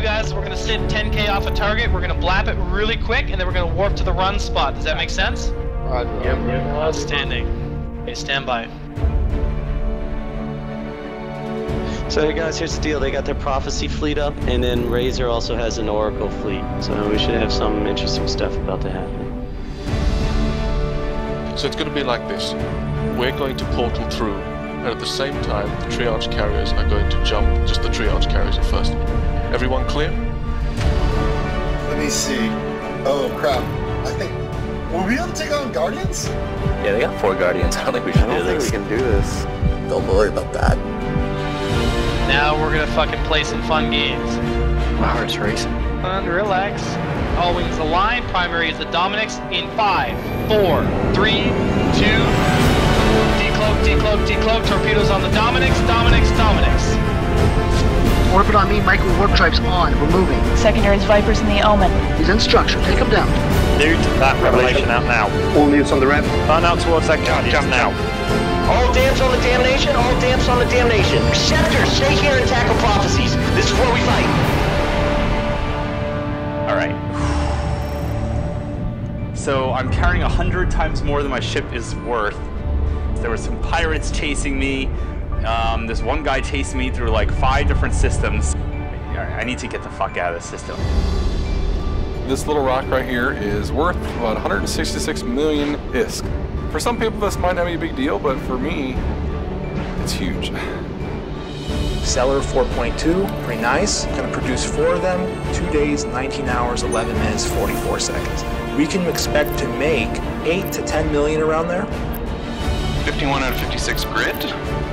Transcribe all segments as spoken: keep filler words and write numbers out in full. do, guys, we're going to sit ten K off a target, we're going to blap it really quick, and then we're going to warp to the run spot. Does that make sense? Roger. Yep, yep. Outstanding. Okay, stand by. So hey guys, here's the deal. They got their Prophecy fleet up, and then Razor also has an Oracle fleet. So we should have some interesting stuff about to happen. So it's going to be like this. We're going to portal through, and at the same time, the triage carriers are going to jump. Just the triage carriers at first. Everyone clear? Let me see. Oh crap. I think... Were we able to take on Guardians? Yeah, they got four Guardians. I don't think we should do this. I don't think we can do this. Don't worry about that. Now we're gonna fucking play some fun games. My heart's racing. Fun, relax. All wings aligned. Primary is the Dominix in five, four, three, two. Decloak, decloak, decloak. Torpedoes on the Dominix, Dominix, Dominix. Orbit on me. Micro warp drives on. We're moving. Secondaries, Vipers, and the Omen. He's in structure. Take him down. Newt, that revelation out now. All newts on the rep. Run out towards that guard. Jump now. All damps on the damnation, all damps on the damnation. Scepter, stay here and tackle prophecies. This is where we fight. Alright. So I'm carrying a hundred times more than my ship is worth. There were some pirates chasing me. Um, this one guy chased me through like five different systems. I need to get the fuck out of the system. This little rock right here is worth about one hundred sixty-six million isk. For some people, this might not be a big deal, but for me, it's huge. Seller four point two, pretty nice. Gonna produce four of them, two days, nineteen hours, eleven minutes, forty-four seconds. We can expect to make eight to ten million around there. fifty-one out of fifty-six grit?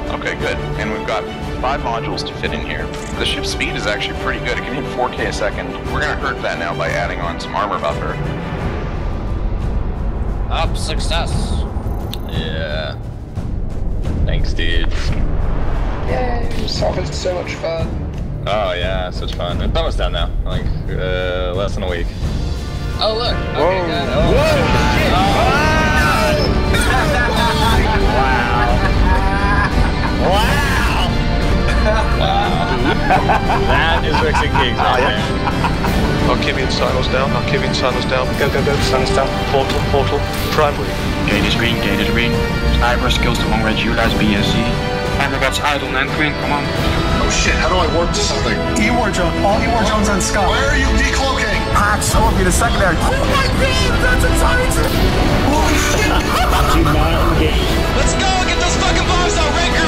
Okay, good. And we've got five modules to fit in here. The ship's speed is actually pretty good. It can hit four K a second. We're gonna hurt that now by adding on some armor buffer. Up, success. Yeah. Thanks, dudes. Yay, Sophie's so much fun. Oh, yeah, such fun. It's almost done now. Like, uh, less than a week. Oh, look. Whoa. Okay, good. Oh, whoa, shit. Oh. Wow. Wow. Wow. That is Rex and King's right there. Archibian silos down, Archibian silos down, go, go, go, silos down, portal, portal, primary. Gate is green, gate is green. Cyber skills to long range, utilize B S C. Cyberbots idle, man, green, come on. Oh shit, how do I warp to something? E-War Jones, all E-War Jones on Sky. Where are you decloaking? Hot, so will be the secondary. Oh my god, that's a titan! Holy shit! Let's go and get those fucking bombs out, Ricker!